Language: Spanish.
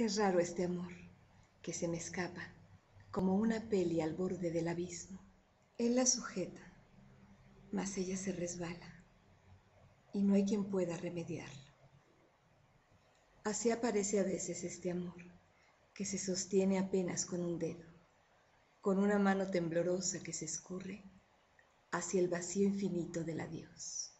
Es raro este amor, que se me escapa, como una peli al borde del abismo. Él la sujeta, mas ella se resbala, y no hay quien pueda remediarlo. Así aparece a veces este amor, que se sostiene apenas con un dedo, con una mano temblorosa que se escurre hacia el vacío infinito del adiós.